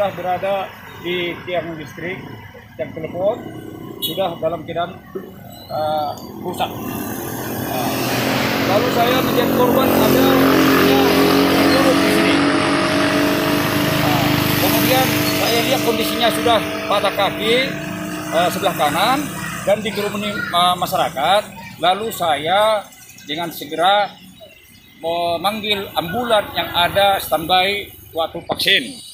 sudah berada di tiang listrik, tiang telepon sudah dalam keadaan rusak. Lalu saya menjadi korban ada turun di sini. Kemudian saya lihat kondisinya sudah patah kaki sebelah kanan dan dikerumuni masyarakat. Lalu saya dengan segera memanggil ambulan yang ada standby waktu vaksin.